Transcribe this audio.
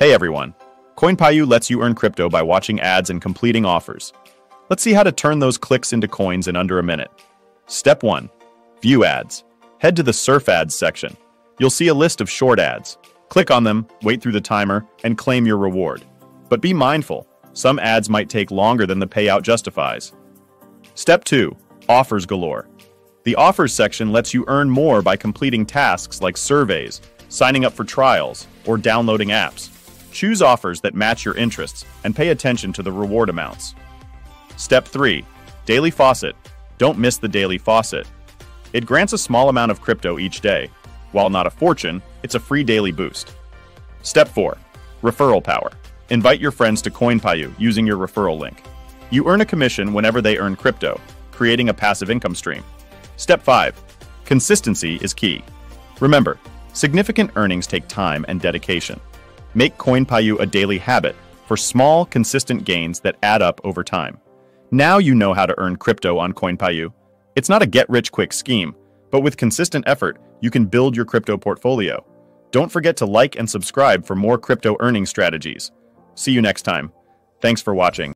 Hey everyone, CoinPayu lets you earn crypto by watching ads and completing offers. Let's see how to turn those clicks into coins in under a minute. Step 1. View ads. Head to the Surf Ads section. You'll see a list of short ads. Click on them, wait through the timer, and claim your reward. But be mindful, some ads might take longer than the payout justifies. Step 2. Offers galore. The Offers section lets you earn more by completing tasks like surveys, signing up for trials, or downloading apps. Choose offers that match your interests and pay attention to the reward amounts. Step 3. Daily Faucet. Don't miss the Daily Faucet. It grants a small amount of crypto each day. While not a fortune, it's a free daily boost. Step 4. Referral Power. Invite your friends to CoinPayu using your referral link. You earn a commission whenever they earn crypto, creating a passive income stream. Step 5. Consistency is key. Remember, significant earnings take time and dedication. Make CoinPayu a daily habit for small, consistent gains that add up over time. Now you know how to earn crypto on CoinPayu. It's not a get-rich-quick scheme, but with consistent effort, you can build your crypto portfolio. Don't forget to like and subscribe for more crypto earning strategies. See you next time. Thanks for watching.